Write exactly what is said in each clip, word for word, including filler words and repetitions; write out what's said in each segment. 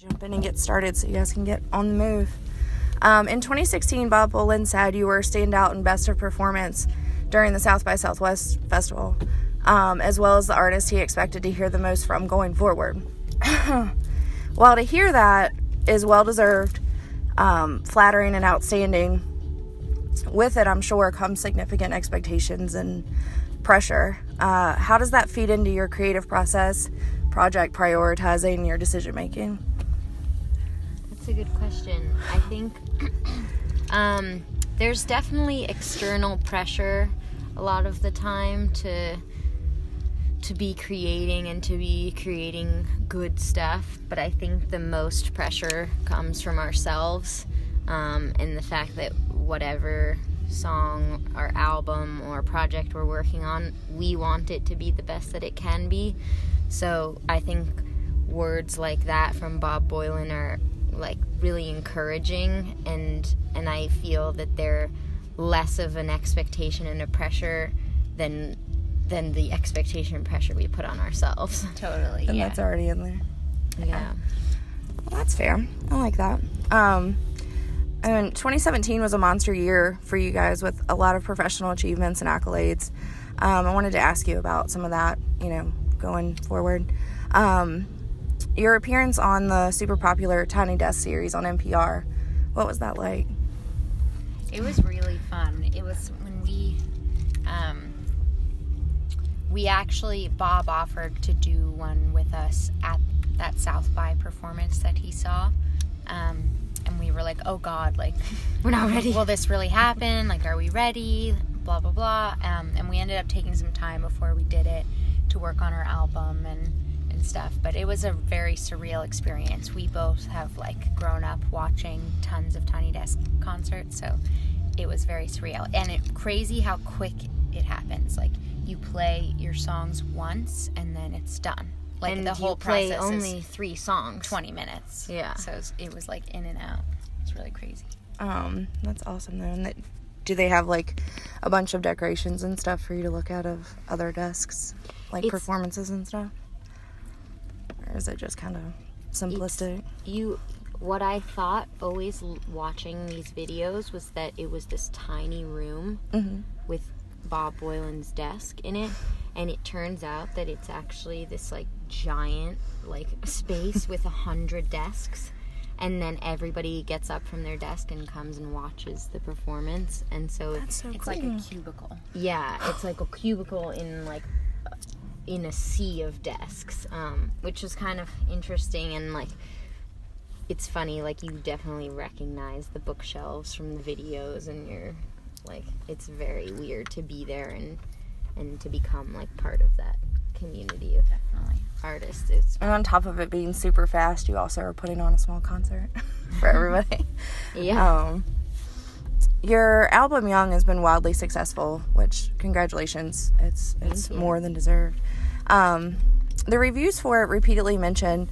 Jump in and get started so you guys can get on the move. Um, in twenty sixteen, Bob Bolin said you were a standout and best of performance during the South by Southwest Festival, um, as well as the artist he expected to hear the most from going forward. While to hear that is well-deserved, um, flattering, and outstanding, with it, I'm sure, come significant expectations and pressure. Uh, how does that feed into your creative process, project prioritizing, your decision-making? That's a good question. I think um, there's definitely external pressure a lot of the time to to be creating and to be creating good stuff, but I think the most pressure comes from ourselves, um, and the fact that whatever song or album or project we're working on, we want it to be the best that it can be. So I think words like that from Bob Bolin are like really encouraging, and and I feel that they're less of an expectation and a pressure than than the expectation and pressure we put on ourselves. Totally. And yeah, that's already in there. Yeah. Well, that's fair. I like that. Um And twenty seventeen was a monster year for you guys with a lot of professional achievements and accolades. Um, I wanted to ask you about some of that, you know, going forward. Um, your appearance on the super popular Tiny Desk series on N P R, what was that like? It was really fun. It was when we, um, we actually, Bob offered to do one with us at that South By performance that he saw. Um, And we were like, oh God, like, we're not ready. Will this really happen? Like, are we ready? Blah, blah, blah. Um, and we ended up taking some time before we did it to work on our album and, and stuff. But it was a very surreal experience. We both have, like, grown up watching tons of Tiny Desk concerts. So it was very surreal. And it's crazy how quick it happens. Like, you play your songs once and then it's done. Like, and the whole process is only three songs, twenty minutes. Yeah. So it was, it was like in and out. It's really crazy. Um, that's awesome though. And that, do they have like a bunch of decorations and stuff for you to look at of other desks, like it's, performances and stuff? Or is it just kind of simplistic? You, what I thought always watching these videos was that it was this tiny room mm-hmm. with Bob Boylan's desk in it. And it turns out that it's actually this, like, giant, like, space with a hundred desks. And then everybody gets up from their desk and comes and watches the performance. And so That's it's, so it's cool. like a cubicle. Yeah, it's like a cubicle in, like, in a sea of desks, um, which is kind of interesting. And, like, it's funny. Like, you definitely recognize the bookshelves from the videos. And you're, like, it's very weird to be there and... and to become, like, part of that community of definitely artists. Is and on top of it being super fast, you also are putting on a small concert for everybody. Yeah. Um, your album, Young, has been wildly successful, which, congratulations. It's it's more than deserved. Um, the reviews for it repeatedly mention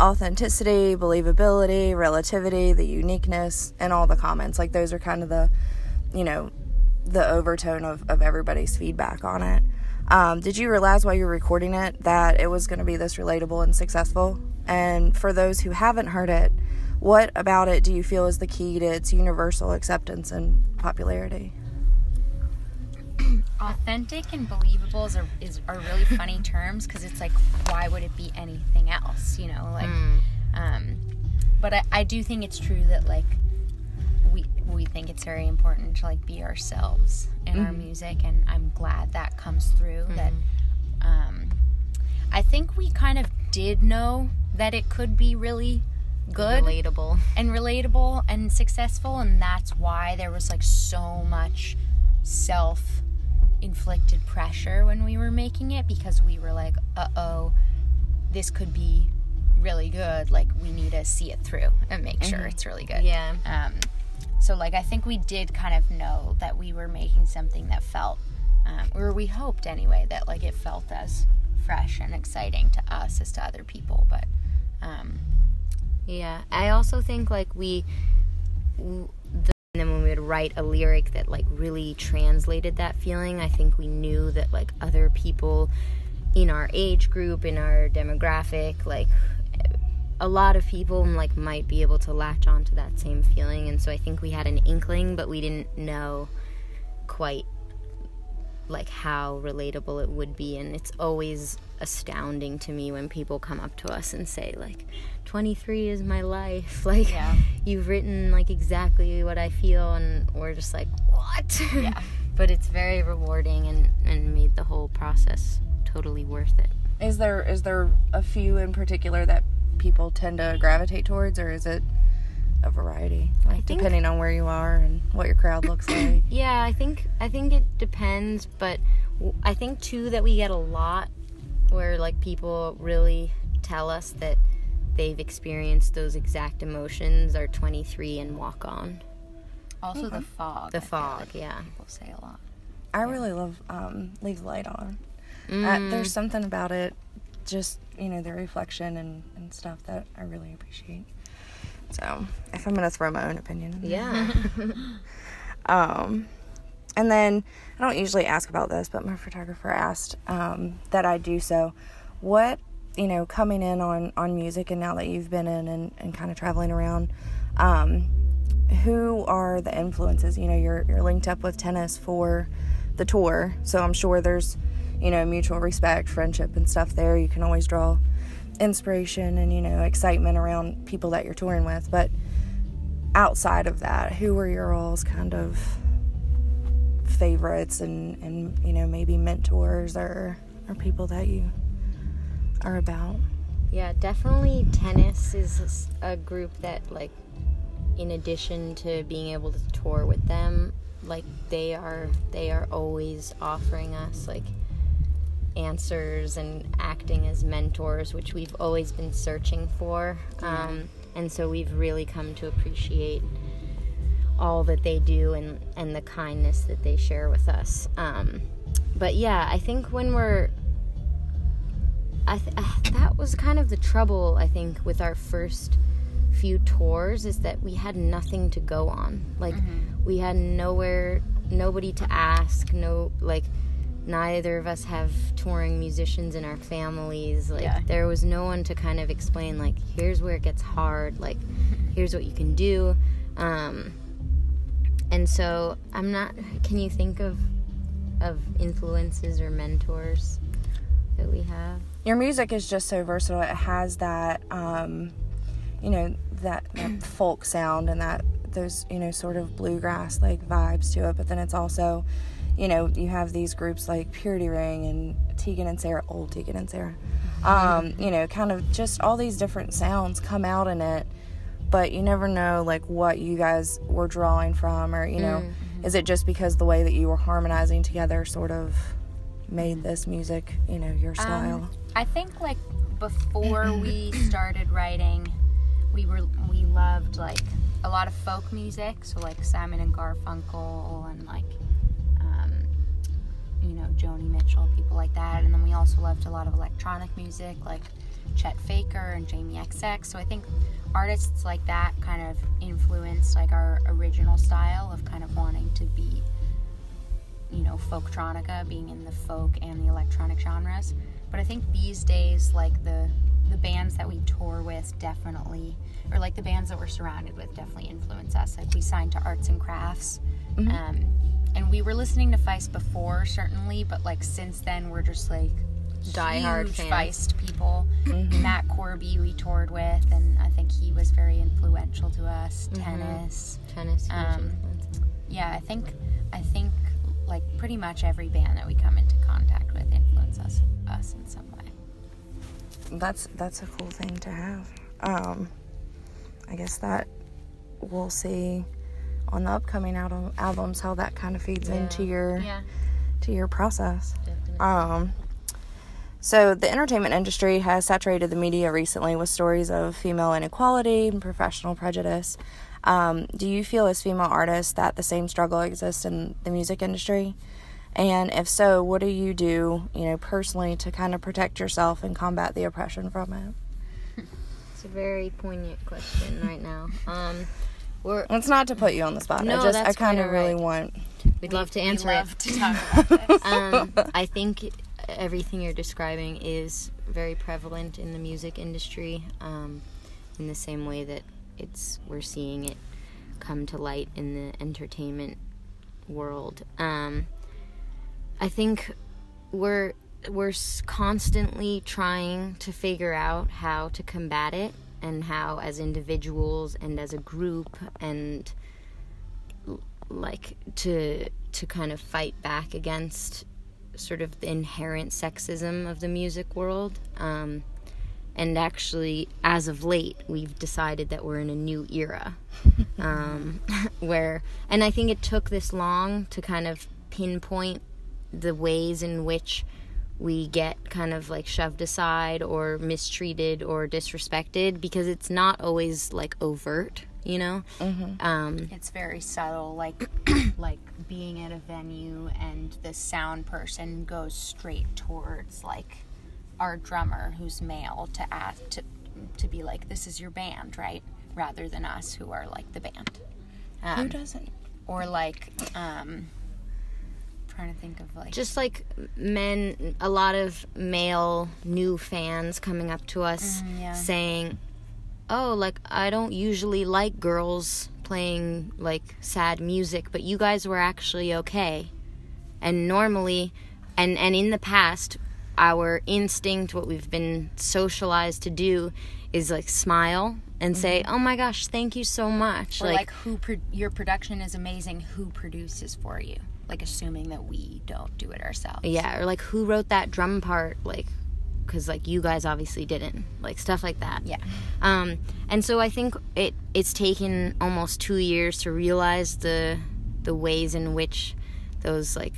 authenticity, believability, relativity, the uniqueness, and all the comments. Like, those are kind of the, you know, the overtone of, of everybody's feedback on it. Um, did you realize while you were recording it that it was going to be this relatable and successful? And for those who haven't heard it, what about it do you feel is the key to its universal acceptance and popularity? Authentic and believable is, a, is are really funny terms, because it's like, why would it be anything else? You know, like, mm. um, but I, I do think it's true that, like, We, we think it's very important to, like, be ourselves in mm-hmm. our music, and I'm glad that comes through. Mm-hmm. That um, I think we kind of did know that it could be really good, relatable, and relatable and successful, and that's why there was, like, so much self-inflicted pressure when we were making it, because we were like, uh-oh, this could be really good. Like, we need to see it through and make mm-hmm. sure it's really good. Yeah. Um, So, like, I think we did kind of know that we were making something that felt, um, or we hoped anyway, that, like, it felt as fresh and exciting to us as to other people. But, um, yeah. I also think, like, we, w the, and then when we would write a lyric that, like, really translated that feeling, I think we knew that, like, other people in our age group, in our demographic, like, a lot of people like might be able to latch on to that same feeling, and so I think we had an inkling, but we didn't know quite like how relatable it would be. And it's always astounding to me when people come up to us and say like, twenty-three is my life, like yeah. you've written like exactly what I feel, and we're just like, what? Yeah. But it's very rewarding, and, and made the whole process totally worth it. Is there is there a few in particular that people tend to gravitate towards, or is it a variety, like I think, depending on where you are and what your crowd looks like? Yeah, I think I think it depends, but I think too that we get a lot where like people really tell us that they've experienced those exact emotions are twenty-three and Walk On. Also mm-hmm. the fog. The I fog, like yeah. People say a lot. I yeah. really love um, Leave the Light On. Mm. Uh, there's something about it, just, you know, the reflection and, and stuff that I really appreciate. So, if I'm going to throw my own opinion. Yeah. um, and then, I don't usually ask about this, but my photographer asked um, that I do so. What, you know, coming in on, on music, and now that you've been in and, and kind of traveling around, um, who are the influences? You know, you're you're linked up with Tennis for the tour, so I'm sure there's, you know, mutual respect, friendship, and stuff there. You can always draw inspiration and, you know, excitement around people that you're touring with. But outside of that, who were your all's kind of favorites and, and you know, maybe mentors or, or people that you are about? Yeah, definitely Tennis is a group that, like, in addition to being able to tour with them, like, they are they are always offering us, like, answers and acting as mentors, which we've always been searching for. Yeah. Um, and so we've really come to appreciate all that they do and, and the kindness that they share with us. Um, but, yeah, I think when we're... I th- that was kind of the trouble, I think, with our first few tours, is that we had nothing to go on. Like, mm-hmm. we had nowhere, nobody to ask, no, like... neither of us have touring musicians in our families. Like, yeah. there was no one to kind of explain, like, here's where it gets hard. Like, here's what you can do. Um, and so I'm not... Can you think of of influences or mentors that we have? Your music is just so versatile. It has that, um, you know, that, that folk sound and that those, you know, sort of bluegrass, like, vibes to it. But then it's also... you know, you have these groups like Purity Ring and Tegan and Sarah, old Tegan and Sarah. Um, you know, kind of just all these different sounds come out in it, but you never know, like, what you guys were drawing from, or, you know, mm-hmm. is it just because the way that you were harmonizing together sort of made this music, you know, your style? Um, I think, like, before we started writing, we were, we loved, like, a lot of folk music, so, like, Simon and Garfunkel and, like, you know, Joni Mitchell, people like that. And then we also loved a lot of electronic music, like Chet Faker and Jamie X X. So I think artists like that kind of influenced, like, our original style of kind of wanting to be, you know, folktronica, being in the folk and the electronic genres. But I think these days, like, the the bands that we tour with definitely, or, like, the bands that we're surrounded with definitely influence us. Like, we signed to Arts and Crafts. Mm-hmm. Um, and we were listening to Feist before, certainly, but, like, since then, we're just, like, diehard Feist people. Mm-hmm. Matt Corby we toured with, and I think he was very influential to us. Mm-hmm. Tennis. Tennis. Um, yeah, I think, I think, like, pretty much every band that we come into contact with influences us, us in some way. That's, that's a cool thing to have. Um, I guess that we'll see... on the upcoming album, albums, how that kind of feeds yeah. into your yeah. to your process. Definitely. Um, so the entertainment industry has saturated the media recently with stories of female inequality and professional prejudice. Um, do you feel as female artists that the same struggle exists in the music industry? And if so, what do you do, you know, personally to kind of protect yourself and combat the oppression from it? It's a very poignant question right now. Um, We're, it's not to put you on the spot. No, I just, I kind of right. really want... We'd love to answer we love it. To talk about this. um, I think everything you're describing is very prevalent in the music industry. Um, in the same way that it's we're seeing it come to light in the entertainment world. Um, I think we're we're constantly trying to figure out how to combat it, and how as individuals and as a group, and like to to kind of fight back against sort of the inherent sexism of the music world. Um, and actually, as of late, we've decided that we're in a new era. um, where, and I think it took this long to kind of pinpoint the ways in which we get kind of like shoved aside or mistreated or disrespected, because it's not always like overt, you know? Mm-hmm. um, it's very subtle, like like being at a venue and the sound person goes straight towards like our drummer who's male to ask to, to be like, this is your band, right? Rather than us who are like the band. Um, who doesn't? Or like... Um, trying to think of like just like men, a lot of male new fans coming up to us mm, yeah. saying, oh, like I don't usually like girls playing like sad music, but you guys were actually okay. And normally and and in the past, our instinct, what we've been socialized to do, is like smile and mm-hmm. say, oh my gosh, thank you so much, or like, like who pro your production is amazing, who produces for you, like assuming that we don't do it ourselves. Yeah, or like who wrote that drum part, like because like you guys obviously didn't, like stuff like that. Yeah. Um and so I think it it's taken almost two years to realize the the ways in which those like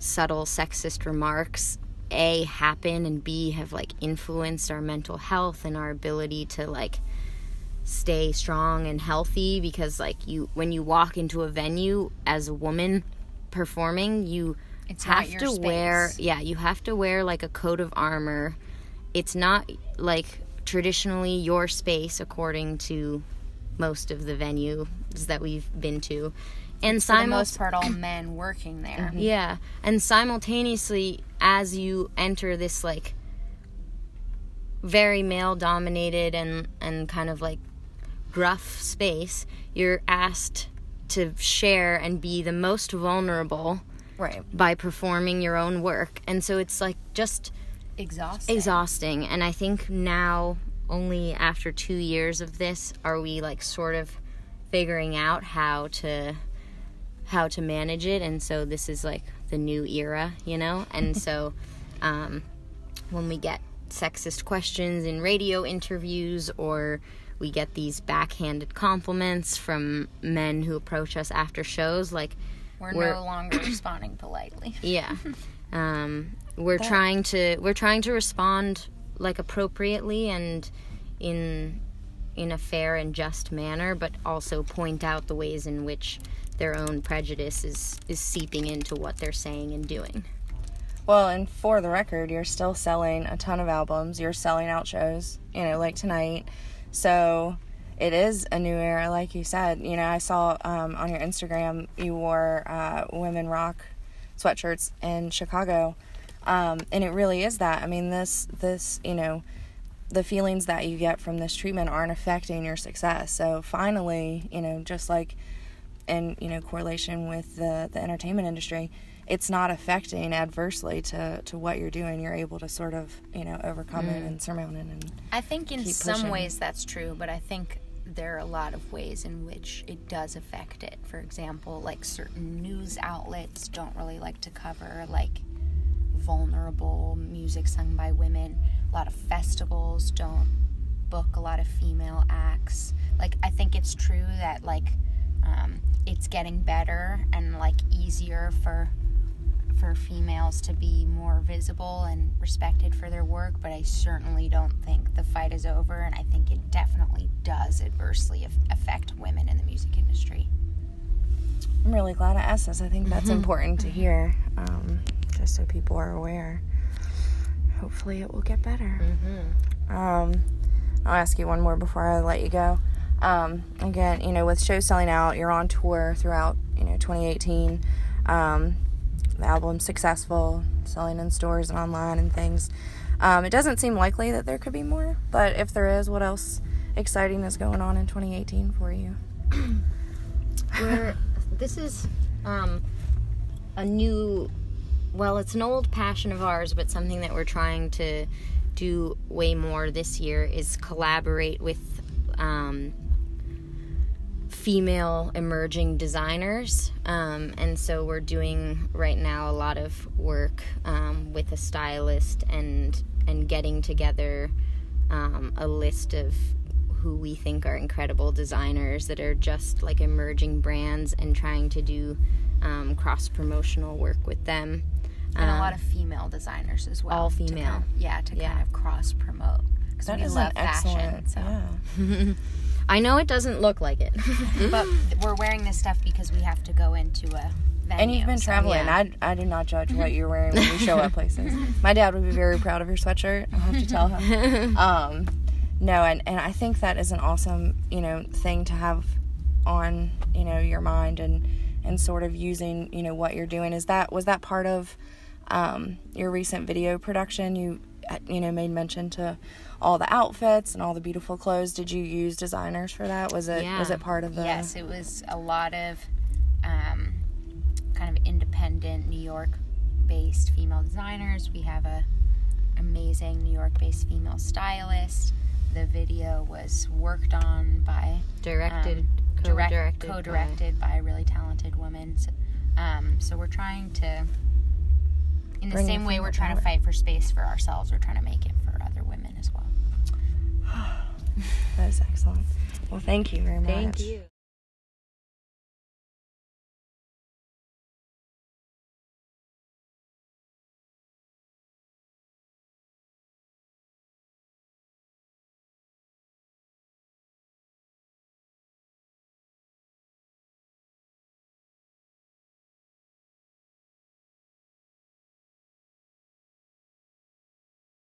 subtle sexist remarks A, happen, and B, have like influenced our mental health and our ability to like stay strong and healthy. Because like you, when you walk into a venue as a woman performing, you it's have to space. wear yeah you have to wear like a coat of armor. It's not like traditionally your space, according to most of the venues that we've been to, and for the most part all men working there. Mm-hmm. Yeah, and simultaneously, as you enter this like very male dominated and and kind of like gruff space, you're asked to share and be the most vulnerable, right, by performing your own work. And so it's like just exhausting exhausting and I think now, only after two years of this, are we like sort of figuring out how to how to manage it. And so this is like the new era, you know? And so um when we get sexist questions in radio interviews, or we get these backhanded compliments from men who approach us after shows, like we're, we're no longer responding politely. Yeah. Um we're that. trying to we're trying to respond like appropriately and in in a fair and just manner, but also point out the ways in which their own prejudice is is seeping into what they're saying and doing. Well, and for the record, you're still selling a ton of albums. You're selling out shows, you know, like tonight. So it is a new era, like you said. You know, I saw um, on your Instagram you wore uh, Women Rock sweatshirts in Chicago. Um, and it really is that. I mean, this, this, you know, the feelings that you get from this treatment aren't affecting your success. So finally, you know, just like in, you know, correlation with the, the entertainment industry, it's not affecting adversely to, to what you're doing. You're able to sort of, you know, overcome mm. it and surmount it. And I think in some pushing. ways that's true, but I think there are a lot of ways in which it does affect it. For example, like certain news outlets don't really like to cover like vulnerable music sung by women. A lot of festivals don't book a lot of female acts. Like, I think it's true that like um, it's getting better and like easier for for females to be more visible and respected for their work, but I certainly don't think the fight is over, and I think it definitely does adversely affect women in the music industry. I'm really glad I asked this. I think that's important to hear, um, just so people are aware. Hopefully it will get better. Mm-hmm. um, I'll ask you one more before I let you go. Um, again, you know, with shows selling out, you're on tour throughout, you know, twenty eighteen. Um, the album's successful, selling in stores and online and things. Um, it doesn't seem likely that there could be more, but if there is, what else exciting is going on in twenty eighteen for you? We're, this is um, a new, well, it's an old passion of ours, but something that we're trying to do way more this year is collaborate with um, female emerging designers. Um, and so we're doing right now a lot of work um, with a stylist and and getting together um, a list of who we think are incredible designers that are just like emerging brands, and trying to do um, cross-promotional work with them. And um, a lot of female designers as well. All female. To, yeah, to yeah. kind of cross-promote. Because we love fashion. So. Yeah. I know it doesn't look like it. But we're wearing this stuff because we have to go into a venue. And you've been so, traveling. Yeah. I, I do not judge what you're wearing when you show up places. My dad would be very proud of your sweatshirt. I'll have to tell him. Um, no, and, and I think that is an awesome, you know, thing to have on, you know, your mind, and, and sort of using, you know, what you're doing. Is that, was that part of... Um, your recent video production? You, you know, made mention to all the outfits and all the beautiful clothes. Did you use designers for that? Was it, yeah. was it part of the... Yes, it was a lot of, um, kind of independent New York based female designers. We have a amazing New York based female stylist. The video was worked on by... Directed, um, co-directed. Direct, co-directed by, by a really talented woman. So, um, so we're trying to... In the same way we're trying to fight for space for ourselves, we're trying to make it for other women as well. That was excellent. Well, thank you very much. Thank you.